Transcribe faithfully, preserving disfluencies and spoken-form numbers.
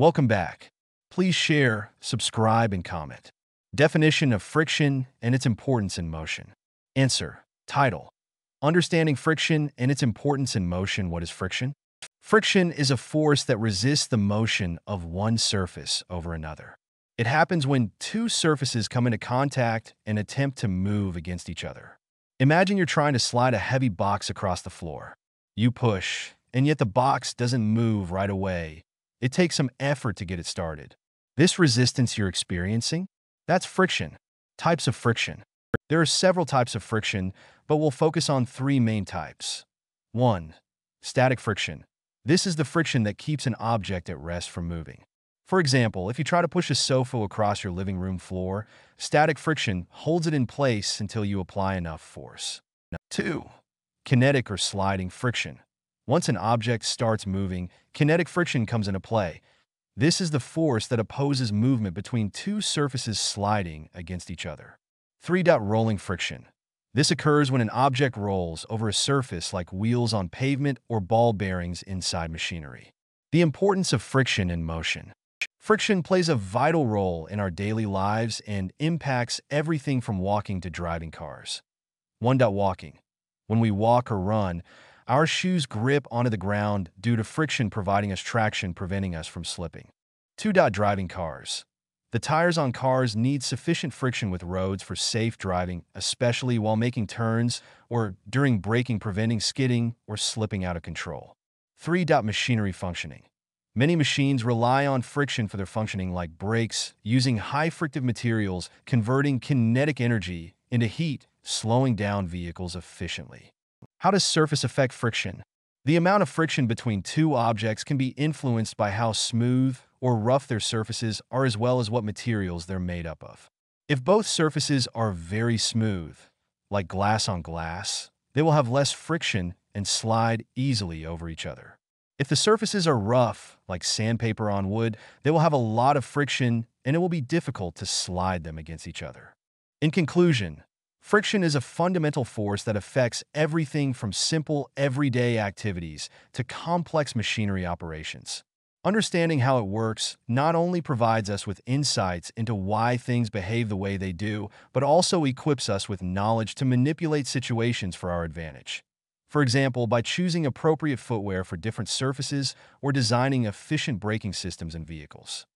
Welcome back. Please share, subscribe, and comment. Definition of friction and its importance in motion. Answer. Title. Understanding friction and its importance in motion. What is friction? Friction is a force that resists the motion of one surface over another. It happens when two surfaces come into contact and attempt to move against each other. Imagine you're trying to slide a heavy box across the floor. You push, and yet the box doesn't move right away. It takes some effort to get it started. This resistance you're experiencing? That's friction. Types of friction. There are several types of friction, but we'll focus on three main types. one. Static friction. This is the friction that keeps an object at rest from moving. For example, if you try to push a sofa across your living room floor, static friction holds it in place until you apply enough force. two. Kinetic or sliding friction. Once an object starts moving, kinetic friction comes into play. This is the force that opposes movement between two surfaces sliding against each other. three. Rolling friction. This occurs when an object rolls over a surface like wheels on pavement or ball bearings inside machinery. The importance of friction in motion. Friction plays a vital role in our daily lives and impacts everything from walking to driving cars. one. Walking. When we walk or run, our shoes grip onto the ground due to friction providing us traction, preventing us from slipping. two. Driving cars. The tires on cars need sufficient friction with roads for safe driving, especially while making turns or during braking, preventing skidding or slipping out of control. three. Machinery functioning. Many machines rely on friction for their functioning, like brakes, using high-frictive materials, converting kinetic energy into heat, slowing down vehicles efficiently. How does surface affect friction? The amount of friction between two objects can be influenced by how smooth or rough their surfaces are, as well as what materials they're made up of. If both surfaces are very smooth, like glass on glass, they will have less friction and slide easily over each other. If the surfaces are rough, like sandpaper on wood, they will have a lot of friction and it will be difficult to slide them against each other. In conclusion, friction is a fundamental force that affects everything from simple everyday activities to complex machinery operations. Understanding how it works not only provides us with insights into why things behave the way they do, but also equips us with knowledge to manipulate situations for our advantage. For example, by choosing appropriate footwear for different surfaces or designing efficient braking systems in vehicles.